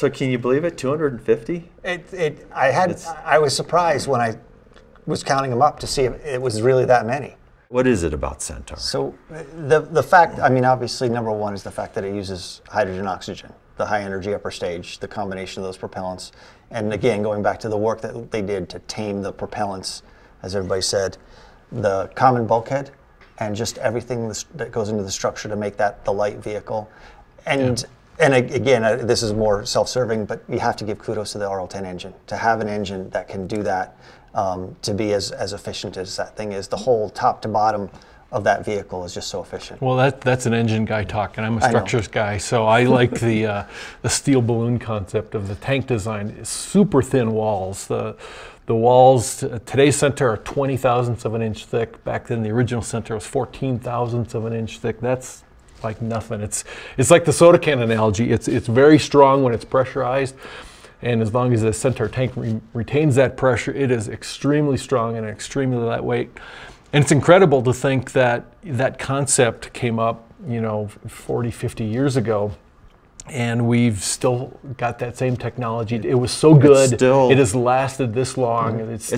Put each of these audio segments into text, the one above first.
So can you believe it? 250? I was surprised when I was counting them up to see if it was really that many. What is it about Centaur? So the fact, I mean, obviously number one is the fact that it uses hydrogen oxygen, the high energy upper stage, the combination of those propellants. And again, going back to the work that they did to tame the propellants, as everybody said, the common bulkhead and just everything that goes into the structure to make that the light vehicle. And, and again, this is more self-serving, but you have to give kudos to the RL10 engine. To have an engine that can do that, to be as efficient as that thing is. The whole top to bottom of that vehicle is just so efficient. Well, that's an engine guy talk, and I'm a structures guy, so I like the steel balloon concept of the tank design. Super thin walls. The walls, today's Centaur are 20 thousandths of an inch thick. Back then, the original Centaur was 14 thousandths of an inch thick. That's like nothing. It's like the soda can analogy. It's very strong when it's pressurized. And as long as the Centaur tank retains that pressure, it is extremely strong and extremely lightweight. And it's incredible to think that that concept came up, you know, 40, 50 years ago, and we've still got that same technology. It was so good. It has lasted this long. And it's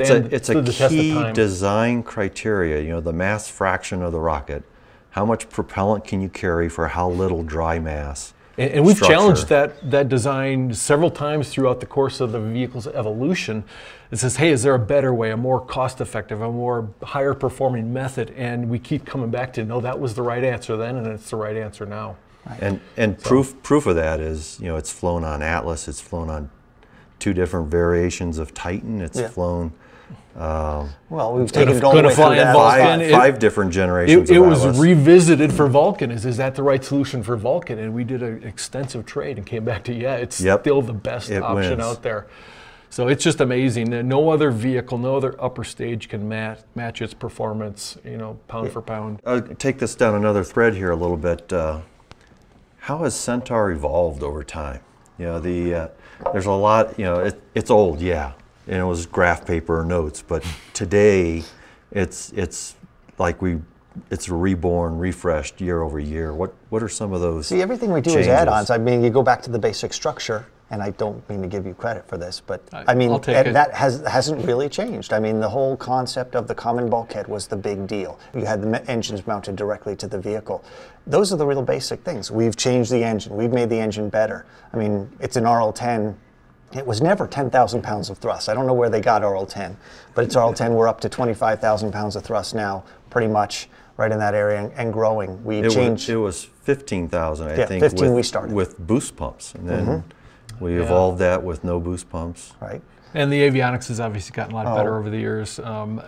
a key design criteria, you know, the mass fraction of the rocket. How much propellant can you carry for how little dry mass? And we've challenged that design several times throughout the course of the vehicle's evolution. It says, hey, is there a better way, a more cost-effective, a more higher-performing method? And we keep coming back to, no, that was the right answer then, and it's the right answer now. Right. And so, proof of that is, you know, it's flown on Atlas. It's flown on two different variations of Titan. It's flown... well, we've taken it all the way through that. Five different generations. It was revisited for Vulcan. Is that the right solution for Vulcan? And we did an extensive trade and came back to, yeah, it's still the best option out there. So it's just amazing. No other vehicle, no other upper stage can match its performance, you know, pound for pound. I'll take this down another thread here a little bit. How has Centaur evolved over time? You know, there's a lot, you know, it's old, yeah. And it was graph paper or notes, but today it's like it's reborn, refreshed year over year. What are some of those? See, everything we do changes? Is add-ons. I mean, you go back to the basic structure, and I don't mean to give you credit for this, but I mean that hasn't really changed. I mean, the whole concept of the common bulkhead was the big deal. You had the engines mounted directly to the vehicle. Those are the real basic things. We've changed the engine. We've made the engine better. I mean, it's an RL10. It was never 10,000 pounds of thrust. I don't know where they got RL10, but it's RL10. We're up to 25,000 pounds of thrust now, pretty much right in that area and growing. We changed. It was 15,000, I think. 15 we started. With boost pumps. And then we evolved that with no boost pumps. Right. And the avionics has obviously gotten a lot better over the years.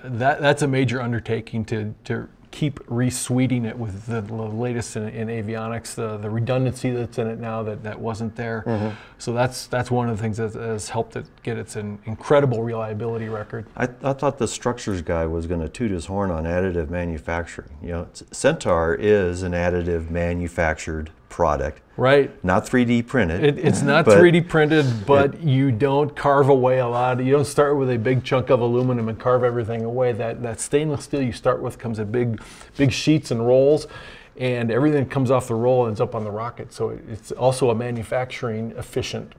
That's a major undertaking to keep re-sweeting it with the latest in avionics, the redundancy that's in it now that wasn't there. So that's one of the things that has helped it get its incredible reliability record. I thought the structures guy was going to toot his horn on additive manufacturing. You know, Centaur is an additive manufactured product. Right. Not 3D printed. It's not 3D printed, but you don't carve away a lot. You don't start with a big chunk of aluminum and carve everything away. That stainless steel you start with comes in big sheets and rolls, and everything that comes off the roll ends up on the rocket. So it's also a manufacturing efficient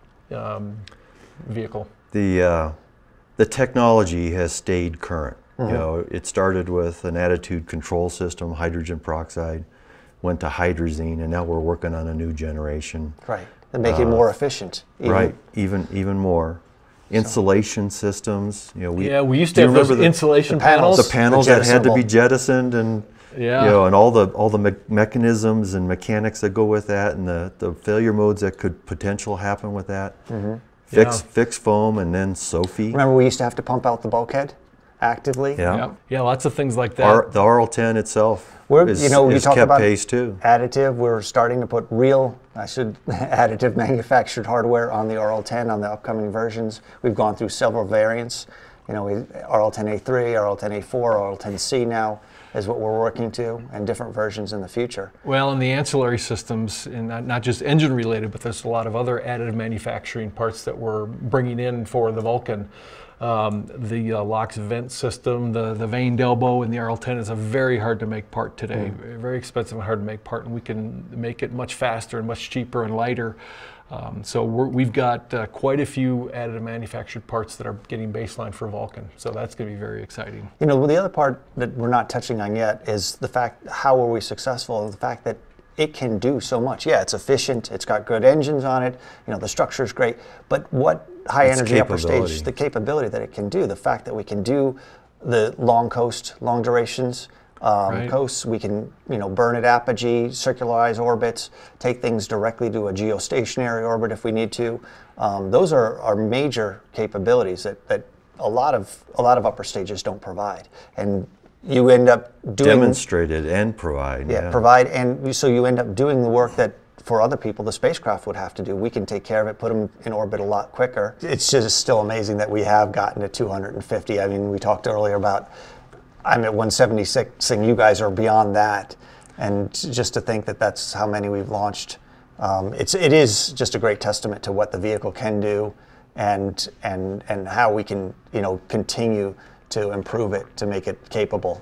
vehicle. The technology has stayed current. You know, it started with an attitude control system, hydrogen peroxide. Went to hydrazine, and now we're working on a new generation. Right, and make it more efficient. Even more. Insulation systems. You know, we used to have those insulation panels. The panels that had to be jettisoned, and you know, and all the mechanisms and mechanics that go with that, and the failure modes that could potentially happen with that. Fix foam, and then SOFI. Remember, we used to have to pump out the bulkhead actively. Yeah, lots of things like that. The RL10 itself is kept about pace too. Additive, we're starting to put additive manufactured hardware on the RL10 on the upcoming versions. We've gone through several variants. You know, RL10A3, RL10A4, RL10C now is what we're working to, and different versions in the future. Well, and the ancillary systems, and not just engine related, but there's a lot of other additive manufacturing parts that we're bringing in for the Vulcan. The LOX vent system, the veined elbow in the RL10 is a very hard to make part today. Very expensive and hard to make part, and we can make it much faster and much cheaper and lighter. So we've got quite a few additive manufactured parts that are getting baseline for Vulcan. So that's going to be very exciting. You know, the other part that we're not touching on yet is the fact, how were we successful? The fact that it can do so much. Yeah, it's efficient. It's got good engines on it. You know, the structure's great. But what high energy upper stage, the capability that it can do, the fact that we can do the long coast, long durations, coasts, we can, you know, burn at apogee, circularize orbits, take things directly to a geostationary orbit if we need to. Those are our major capabilities that a lot of upper stages don't provide, and you end up doing demonstrated and provide. Yeah, yeah. Provide, and so you end up doing the work that for other people the spacecraft would have to do. We can take care of it, put them in orbit a lot quicker. It's just still amazing that we have gotten to 250. I mean, we talked earlier about. I'm at 176, and you guys are beyond that. And just to think that that's how many we've launched, it is just a great testament to what the vehicle can do, and how we can, you know, continue to improve it to make it capable.